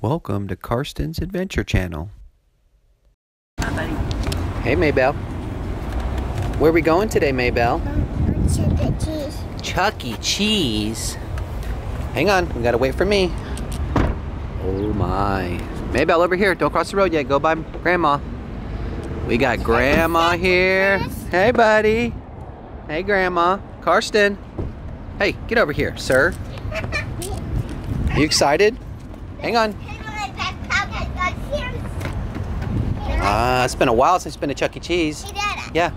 Welcome to Karsten's Adventure Channel. Hi, buddy. Hey, Maybelle. Where are we going today, Maybelle? Chuck E. Cheese. Chuck E. Cheese? Hang on, we gotta wait for me. Oh my. Maybelle, over here, don't cross the road yet, go by Grandma. We got Grandma here. Hey, buddy. Hey, Grandma. Karsten. Hey, get over here, sir. You excited? Hang on. It's been a while since it's been a Chuck E. Cheese. Hey, Dad. Yeah.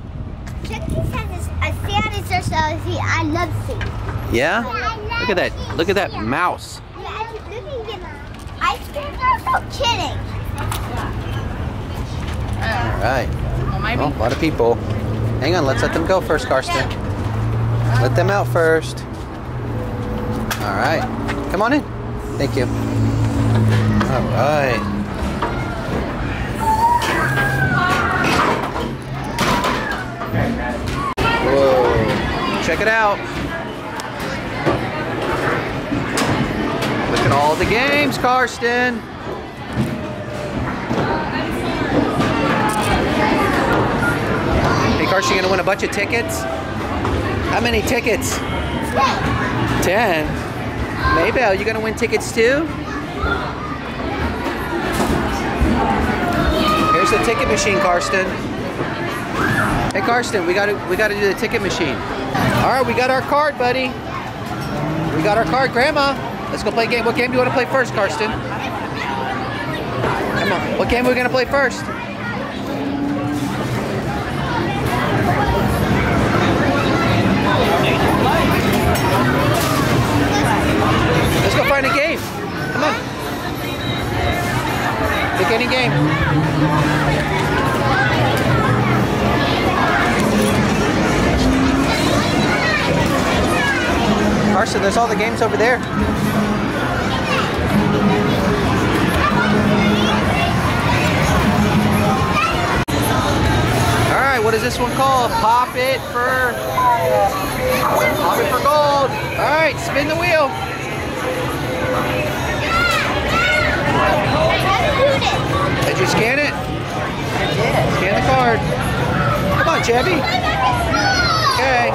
Chuck E. Cheese has a Santa Circle. I love Santa. Yeah? Look at that. Look at that mouse. Yeah, I keep looking at my ice cream. No kidding. All right. Well, a lot of people. Hang on. Let's let them go first, Karsten. Let them out first. All right. Come on in. Thank you. All right. Whoa. Check it out. Look at all the games, Karsten. Hey, Karsten, you gonna win a bunch of tickets? How many tickets? 10. Maybelle, you gonna win tickets too? Here's the ticket machine, Karsten. Hey, Karsten, we gotta do the ticket machine. All right, we got our card, buddy. We got our card, Grandma. Let's go play a game. What game do you want to play first, Karsten? Come on. What game are we gonna play first? Let's go find a game. Come on. Pick any game. Karsten, there's all the games over there. All right, what is this one called? Pop it for gold. All right, spin the wheel. Did you scan it? I did. Scan the card. Come on, Chevy. Okay.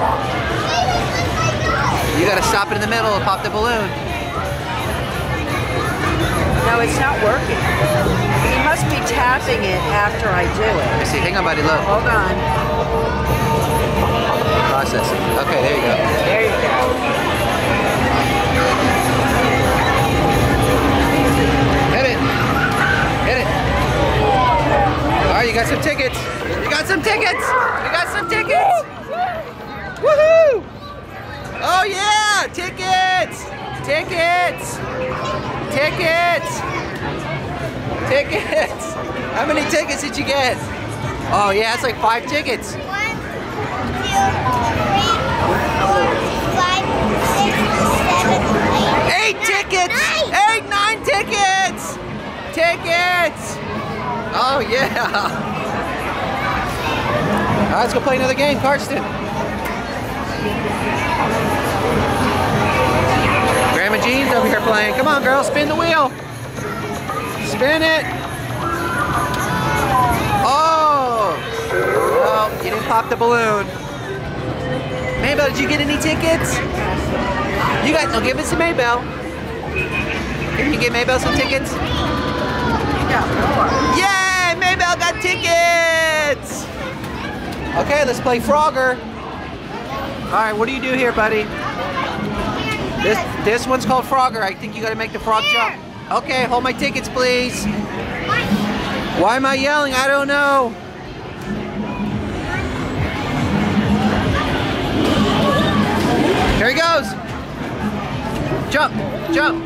You gotta stop it in the middle and pop the balloon. No, it's not working. You must be tapping it after I do it. I see. Hang on, buddy. Look. Hold on. Processing. Okay, there you go. There you go. Hit it. Hit it. All right, you got some tickets. You got some tickets. You got some tickets. Woohoo! Oh yeah! Tickets! Tickets! Tickets! Tickets! How many tickets did you get? Oh yeah, it's like 5 tickets. 1, 2, 3, 4, 5, 6, 7, 8. 8 tickets! 9 tickets! Tickets! Oh yeah! Alright, let's go play another game, Karsten. Grandma Jean's over here playing. Come on, girl, spin the wheel. Spin it. Oh! Well, you didn't pop the balloon. Maybelle, did you get any tickets? You guys, no, give it to Maybelle. Can you get Maybelle some tickets? Yay! Maybelle got tickets! Okay, let's play Frogger. Alright, what do you do here, buddy? This one's called Frogger. I think you gotta make the frog jump. Okay, hold my tickets, please. Why am I yelling? I don't know. Here he goes. Jump, jump.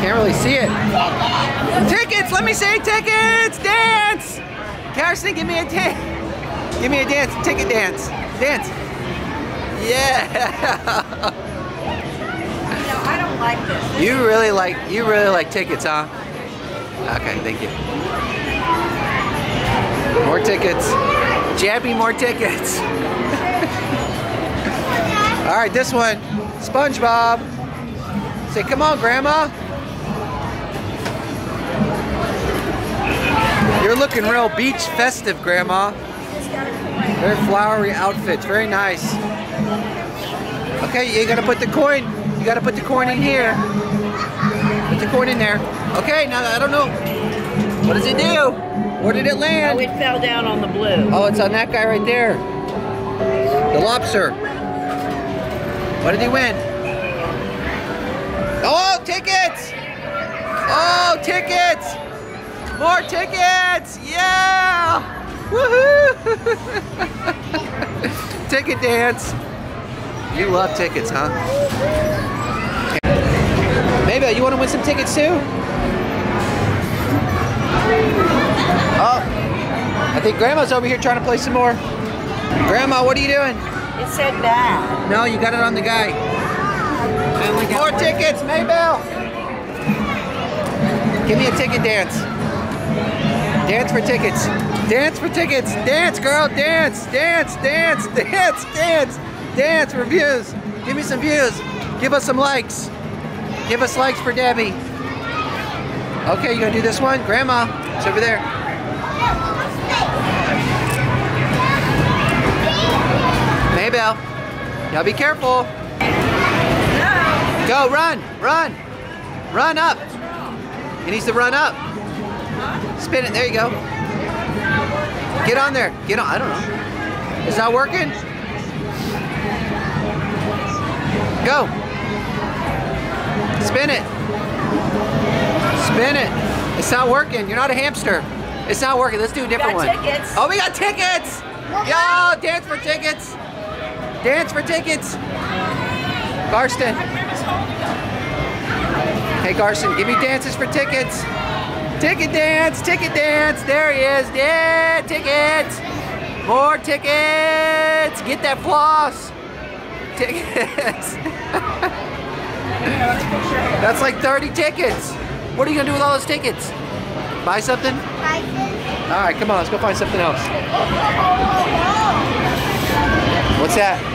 Can't really see it. Tickets, let me see tickets. Dance. Karsten, give me a dance. Give me a dance, ticket dance. Dance. Yeah. No, I don't like this. You really like tickets, huh? Okay, thank you. More tickets. Jabby, more tickets. All right, this one. SpongeBob. Say, come on, Grandma. You're looking real beach festive, Grandma. Very flowery outfits, very nice. Okay, you gotta put the coin. You gotta put the coin in here. Put the coin in there. Okay, now I don't know. What does it do? Where did it land? Oh, it fell down on the blue. Oh, it's on that guy right there. The lobster. What did he win? Oh, tickets! Oh, tickets! More tickets! Yeah! Woohoo! Ticket dance. You love tickets, huh? Mabel, you want to win some tickets too? Oh, I think Grandma's over here trying to play some more. Grandma, what are you doing? It said bad. No, you got it on the guy. More tickets, Mabel! Give me a ticket dance. Dance for tickets. Dance for tickets. Dance, girl. Dance, dance, dance, dance, dance. Dance for views. Give me some views. Give us some likes. Give us likes for Debbie. Okay, you gonna do this one? Grandma, it's over there. Maybelle, y'all be careful. Go, run, run. Run up. He needs to run up. Spin it, there you go. Get on there, get on, I don't know. It's not working? Go. Spin it. Spin it. It's not working. You're not a hamster. It's not working. Let's do a different one. Tickets. Oh, we got tickets. Yo, dance for tickets. Dance for tickets. Garston. Hey, Garston, give me dances for tickets. Ticket dance. Ticket dance. There he is. Yeah, tickets. More tickets. Get that floss. Tickets. That's like 30 tickets. What are you gonna do with all those tickets? Buy something? Buy something. All right, come on, let's go find something else. What's that?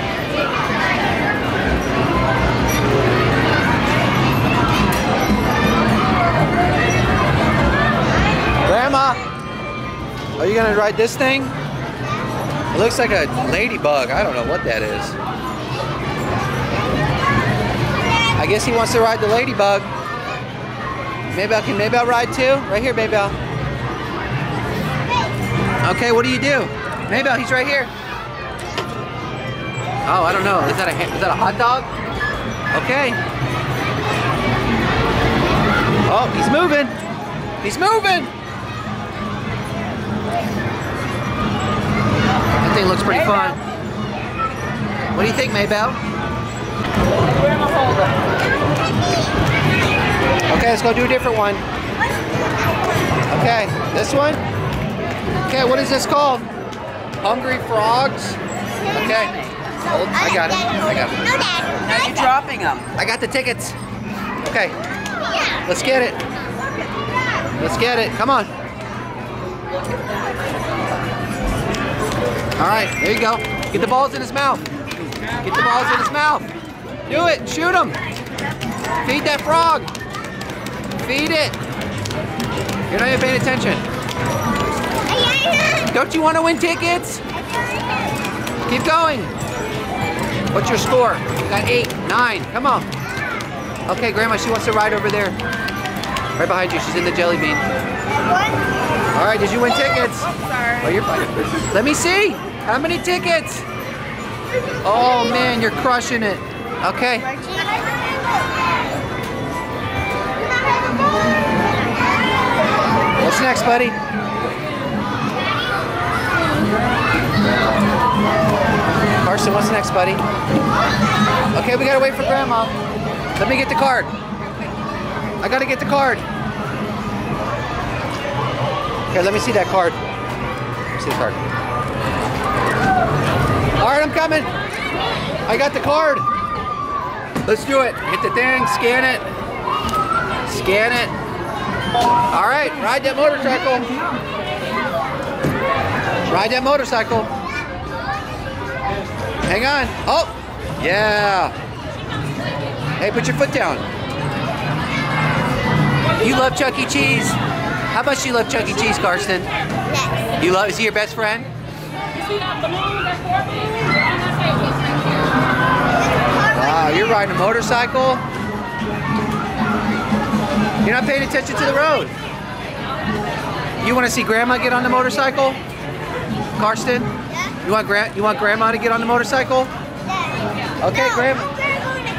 Grandma, are you gonna ride this thing? It looks like a ladybug. I don't know what that is. I guess he wants to ride the ladybug. Maybelle, can Maybelle ride too? Right here, Maybelle. Okay, what do you do? Maybelle, he's right here. Oh, I don't know. Is that a hot dog? Okay. Oh, he's moving. He's moving. That thing looks pretty fun. What do you think, Maybelle? Okay, let's go do a different one. Okay, this one. Okay, what is this called? Hungry Frogs? Okay. Oh, I got it. I got it. Now you're dropping them. I got the tickets. Okay. Let's get it. Let's get it. Come on. All right, there you go. Get the balls in his mouth. Get the balls in his mouth. Do it. Shoot him. Feed that frog. Feed it. You're not even paying attention. Don't you want to win tickets? Keep going. What's your score? You got 8, 9. Come on. Okay, Grandma, she wants to ride over there. Right behind you. She's in the jelly bean. All right, did you win tickets? I'm sorry. Oh, you're fine. Let me see. How many tickets? Oh, man, you're crushing it. Okay. What's next, buddy? Carson, what's next, buddy? Okay, we gotta wait for Grandma. Let me get the card. I gotta get the card. Okay, let me see that card. Let me see the card. All right, I'm coming. I got the card. Let's do it. Hit the thing, scan it. Scan it. All right, ride that motorcycle. Ride that motorcycle. Hang on. Oh, yeah. Hey, put your foot down. You love Chuck E. Cheese? How much do you love Chuck E. Cheese, Karsten? Yes. You love, is he your best friend? Wow, you're riding a motorcycle? You're not paying attention to the road. You want to see Grandma get on the motorcycle? Karsten? Yeah. You want Grandma to get on the motorcycle? Yeah. Okay, no, Grandma. I'm going in the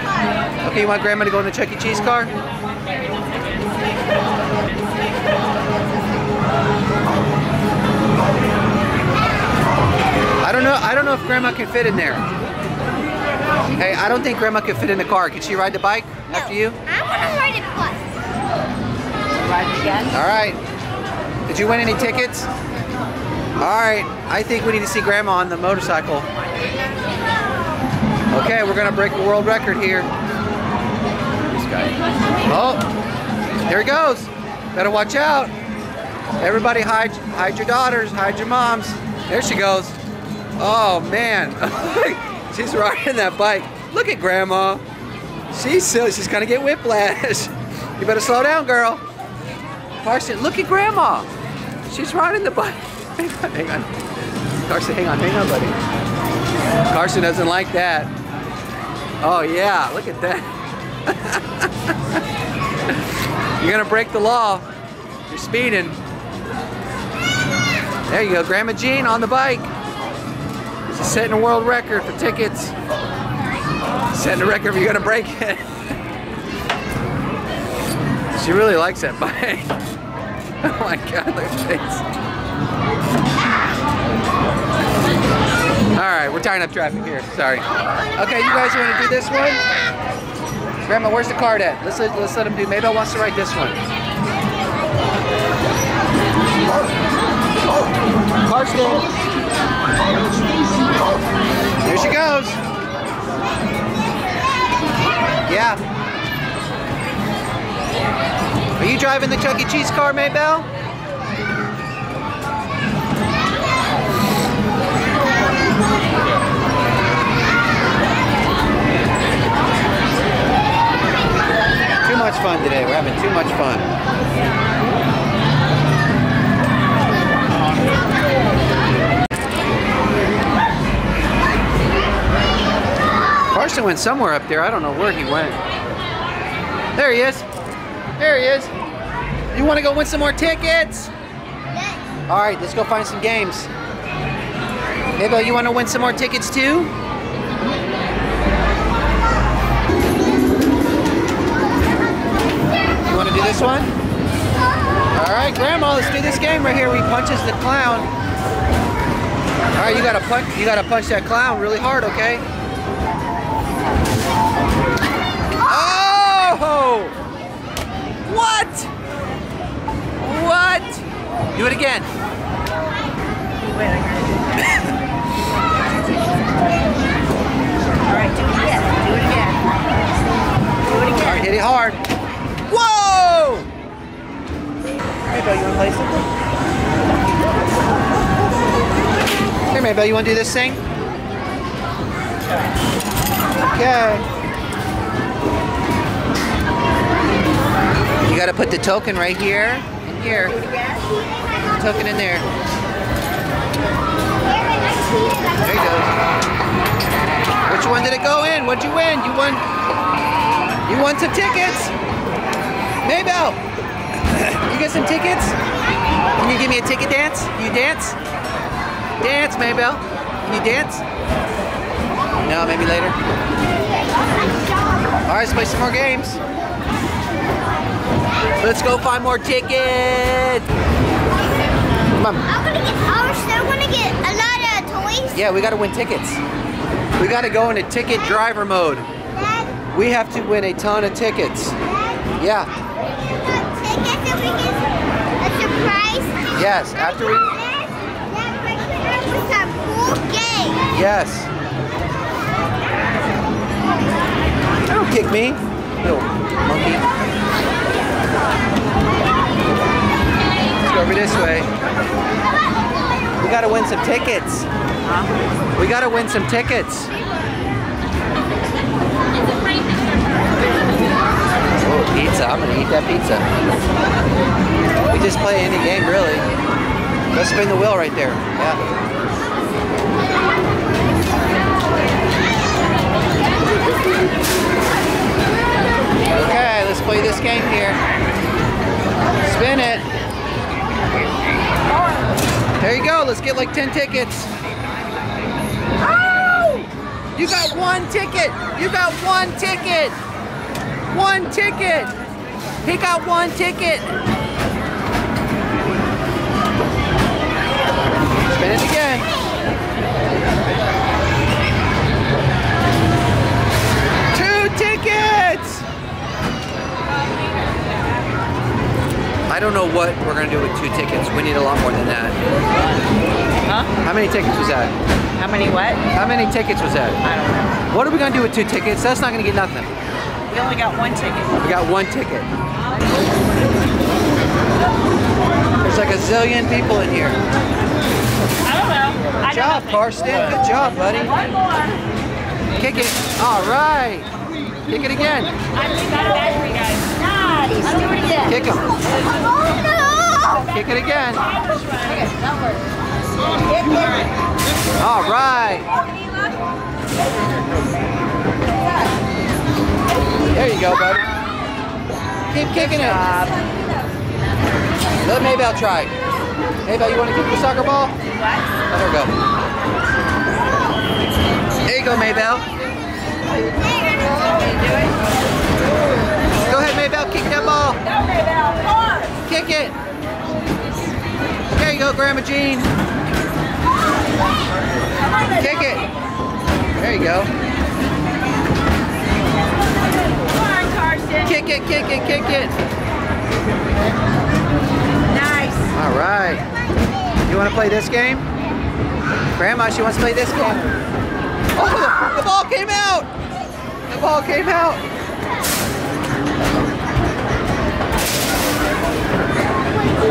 car. Okay, you want Grandma to go in the Chuck E. Cheese car? I don't know if Grandma can fit in there. Hey, I don't think Grandma can fit in the car. Can she ride the bike after you? I want to ride it plus. Ride again? All right. Did you win any tickets? All right, I think we need to see Grandma on the motorcycle. Okay, we're gonna break the world record here. This guy. Oh, there he goes. Better watch out. Everybody hide your daughters, hide your moms. There she goes. Oh man, she's riding that bike. Look at Grandma. She's silly, she's gonna get whiplash. You better slow down, girl. Carson, look at Grandma. She's riding the bike. Hang on. Carson, hang on, buddy. Carson doesn't like that. Oh yeah, look at that. You're gonna break the law. You're speeding. There you go, Grandma Jean on the bike. She's setting a world record for tickets. Setting a record if you're gonna break it. She really likes that bike. Oh my God, look at her face. Alright, we're tying up traffic here, sorry. Okay, you guys want to do this one? Grandma, where's the card at? Let's let him do, maybe I want to write this one. Carson! There she goes! Yeah. Are you driving the Chuck E. Cheese car, Maybelle? Too much fun today. We're having too much fun. Carson went somewhere up there. I don't know where he went. There he is. There he is. You want to go win some more tickets? Yes. All right, let's go find some games. Maybelle, you want to win some more tickets too? You want to do this one? All right, Grandma, let's do this game right here. He punches the clown. All right, you gotta punch that clown really hard, okay? Oh! What? What? Do it again. Wait, I got it. Alright, do it again. Do it again. Do it again. Alright, hit it hard. Whoa! Maybelle, you want to play something? Here, Maybelle, you want to do this thing? Okay. You got to put the token right here and here. Token in there. There you go. Which one did it go in? What'd you win? You won some tickets. Maybelle, you get some tickets? Can you give me a ticket dance? Can you dance? Dance, Maybelle. Can you dance? No, maybe later. All right, let's play some more games. Let's go find more tickets. Come on. I want to get a lot of toys. Yeah, we got to win tickets. We got to go into ticket driver mode. Dad, we have to win a ton of tickets. Dad, yeah. Tickets and we get a surprise. Yes, after we. Dad, we're gonna have cool game. Yes. Don't kick me, little monkey. Let's go over this way. We gotta win some tickets. Huh? We gotta win some tickets. Whoa. pizza, I'm gonna eat that pizza. We just play any game, really. Let's spin the wheel right there. Yeah. Okay, let's play this game here. Spin it. There you go. Let's get like 10 tickets. Oh! You got one ticket. You got one ticket. One ticket. He got one ticket. Spin it again. Two tickets. I don't know what we're gonna do with two tickets. We need a lot more than that. Huh? How many tickets was that? How many what? How many tickets was that? I don't know. What are we gonna do with two tickets? That's not gonna get nothing. We only got one ticket. We got one ticket. There's like a zillion people in here. I don't know. Good job, Carsten. Good job, buddy. One more. Kick it. All right. Kick it again. I think I bad for you guys. Kick him. Oh, no. Kick it again. All right. There you go, buddy. Keep kicking it. Let Maybell try. Maybell, you want to kick the soccer ball? Let her go. There you go, Maybell. Go ahead, Maybell, kick that ball. Go, Maybell, come on. Kick it. There you go, Grandma Jean. Kick it. There you go. Come on, Carsten. Kick it, kick it, kick it. Nice. All right. You want to play this game? Grandma, she wants to play this game. Oh, the ball came out. The ball came out. There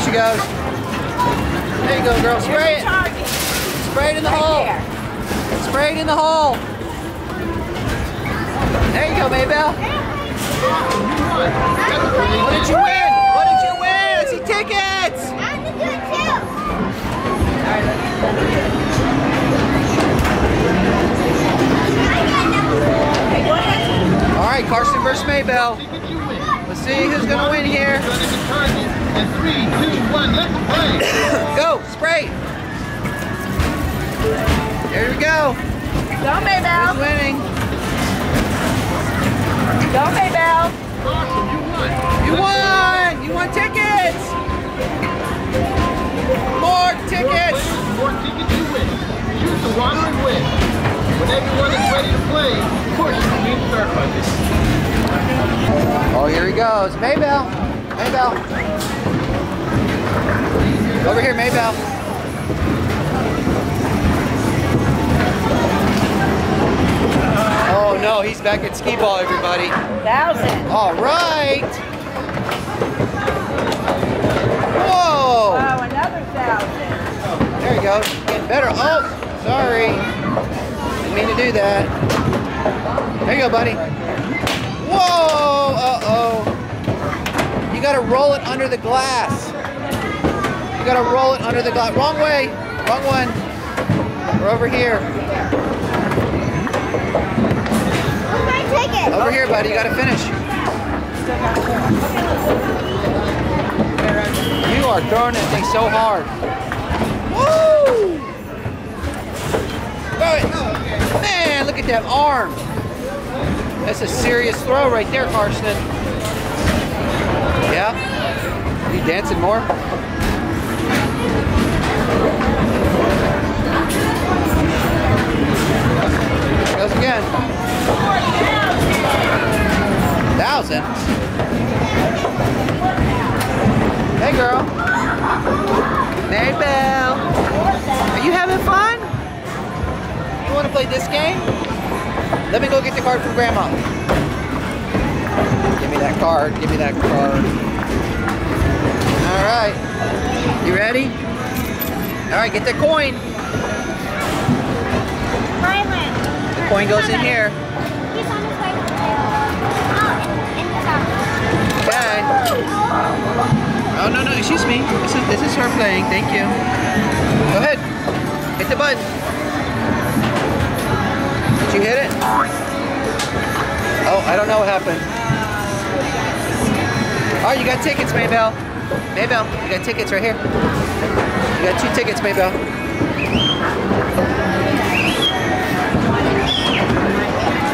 she goes. There you go, girl. Spray it. Spray it in the hole. Spray it in the hole. There you go, Maybell. What did you win? What did you win? I see tickets. I'm gonna do it too. All right, Carsten versus Maybell. Let's see who's gonna win here. 3, 2, 1, let's play. Go, spray. There we go. Go, Maybell. Who's winning? Go, Maybell. You won. You won tickets. More tickets. More tickets you win. Choose the water and win. When everyone is ready to play, of course you need to start by this. Oh, here he goes. Maybell. Maybell. Over here, Maybell. Oh, no, he's back at skee ball, everybody. 1,000. All right. Whoa. Wow, another 1,000. There you go. Getting better. Oh, sorry. Didn't mean to do that. There you go, buddy. Whoa, uh-oh. You gotta roll it under the glass. You gotta roll it under the glass. Wrong way, wrong one. We're over here. Where's my ticket? Over here, buddy, you gotta finish. You are throwing that thing so hard. Woo! Throw it. Man, look at that arm. That's a serious throw right there, Carsten. Yeah? You dancing more? There goes again. 1,000? Hey, girl. Maybell. Are you having fun? You want to play this game? Let me go get the card from Grandma. Give me that card. Give me that card. All right. You ready? All right, get the coin. Coin goes in here. He's on his way to play. Oh, okay. Oh, no, no, excuse me. This is her playing. Thank you. Go ahead. Hit the button. Did you hit it? Oh, I don't know what happened. Oh, you got tickets, Maybelle. Maybelle, you got tickets right here. You got 2 tickets, Maybelle.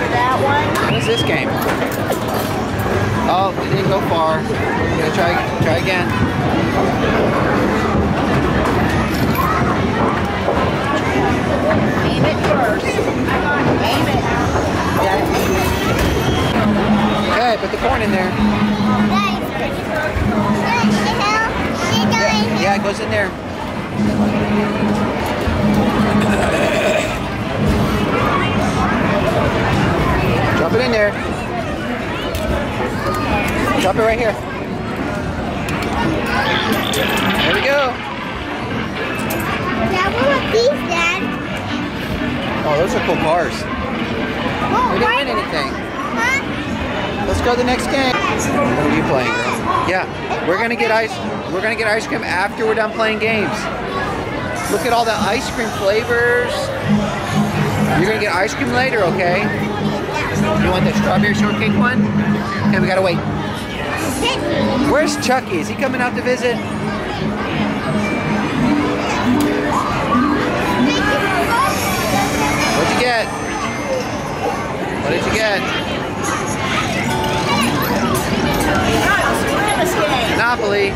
That one. What is this game? Oh, it didn't go far. I'm gonna try again. Aim it first. Aim it. Yeah. Okay, put the corn in there. Yeah, it goes in there. Drop it in there. Drop it right here. There we go. Now what are these, Dad? Oh, those are cool cars. We didn't win anything. Huh? Let's go to the next game. What are you playing, girl? Yeah, we're gonna get ice. We're gonna get ice cream after we're done playing games. Look at all the ice cream flavors. You're gonna get ice cream later, okay? You want the strawberry shortcake one? Okay, we gotta wait. Where's Chucky? Is he coming out to visit? What'd you get? What did you get? Monopoly.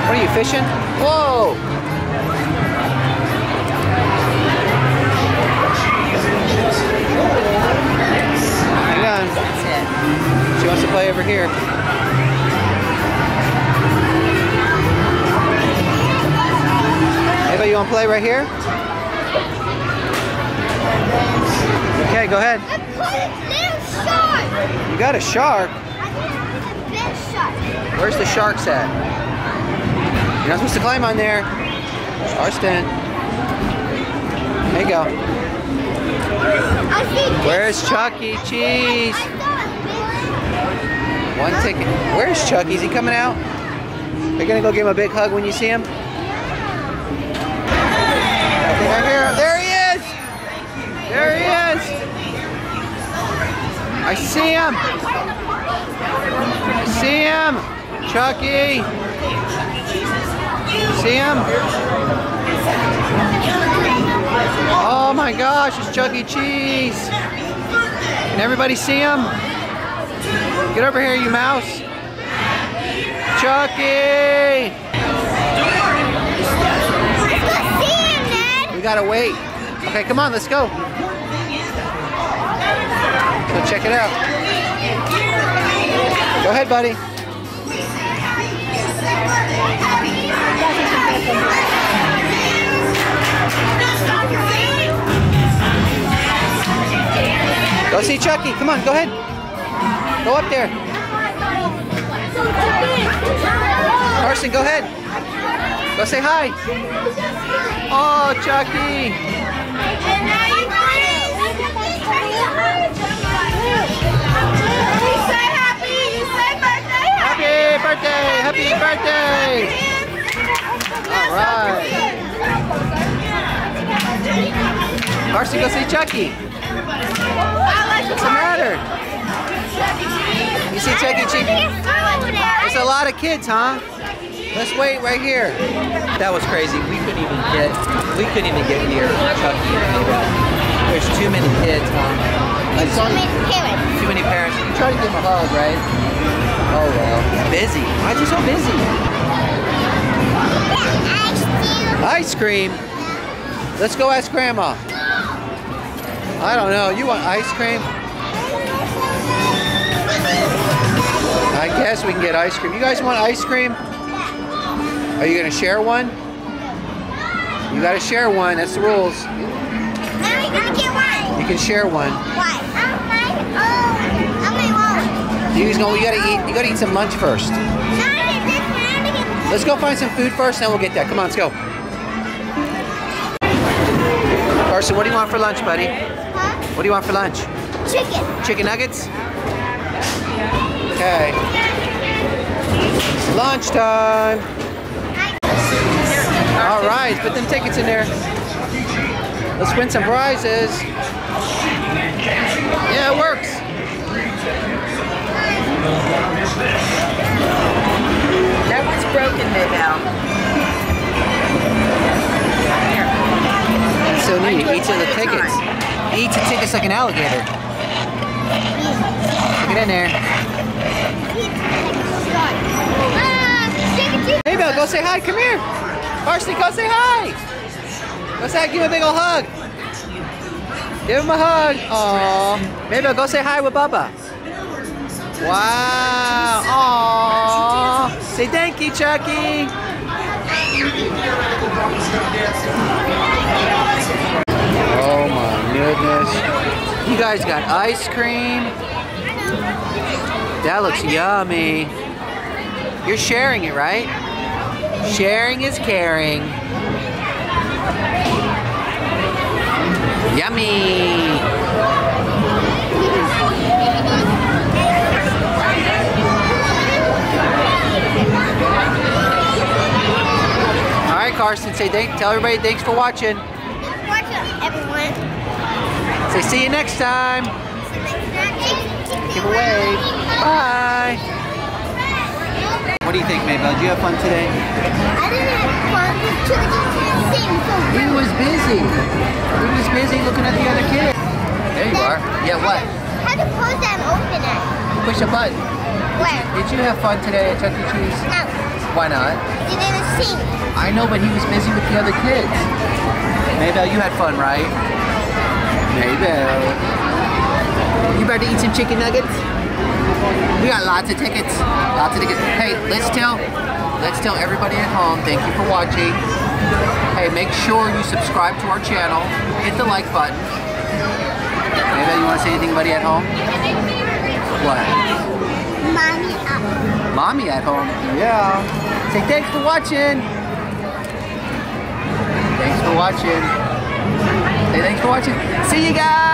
What are you fishing? Whoa! Hang on. She wants to play over here. Anybody want to play right here? Okay, go ahead. I caught a little shark. You got a shark? I got a big shark. Where's the sharks at? You're not supposed to climb on there. Arston. There you go. Where's Chuck E. Cheese? One ticket. Where's Chuck? Is he coming out? Are you gonna go give him a big hug when you see him? Right here. There he is! There he is! I see him! I see him! Chucky! See him? Oh my gosh, it's Chuck E. Cheese! Can everybody see him? Get over here, you mouse! Chucky! Let's see him, Dad! We gotta wait. Okay, come on, let's go. So check it out. Go ahead, buddy. Go see Chucky. Come on, go ahead. Go up there. Carson, go ahead. Go say hi. Oh, Chucky. Happy birthday! All right. Marcy, go see Chucky. What's the matter? You see Chucky Cheese? There's a lot of kids, huh? Let's wait right here. That was crazy. We couldn't even get near Chucky. There's too many kids, huh? Like, too many parents. You try to give them a hug, right? Oh well, busy. Why'd you so busy? Ice cream. Let's go ask Grandma. I don't know. You want ice cream? I guess we can get ice cream. You guys want ice cream? Are you gonna share one? You gotta share one. That's the rules. You can share one. Why? You gotta eat some lunch first. Let's go find some food first, and we'll get that. Come on, let's go. Carson, what do you want for lunch, buddy? Huh? What do you want for lunch? Chicken. Chicken nuggets? Okay. Lunch time. All right, put them tickets in there. Let's win some prizes. Yeah, it works. That one's broken there now. That's so neat. Each of the tickets. Each of the tickets like an alligator. Get in there. Hey, Belle, go say hi. Come here. Varsity, go say hi. Go say hi. Give him a big ol' hug. Give him a hug. Aww. Mabel, go say hi with Bubba. Wow. Aww. Say thank you, Chucky. Oh my goodness. You guys got ice cream. That looks yummy. You're sharing it, right? Sharing is caring. Yummy! All right, Carson. Say tell everybody thanks for watching. Thanks for watching, everyone. Say see you next time. See you next time. Give away. Bye. What do you think, Maybelle? Did you have fun today? I didn't have fun. He was busy. We're just busy looking at the other kid. There you are. Yeah, what? How to close that and open it? Push a button. Where? Did you have fun today at Chuck E. Cheese? No. Why not? He didn't sing. I know, but he was busy with the other kids. Maybelle, you had fun, right? Maybelle. You better eat some chicken nuggets? We got lots of tickets. Lots of tickets. Hey, let's tell everybody at home, thank you for watching. Hey, make sure you subscribe to our channel. Hit the like button. Maybelle, you want to say anything, buddy, at home? What? Mommy at home. Mommy at home? Yeah. Say thanks for watching. Thanks for watching. Say thanks for watching. See you guys.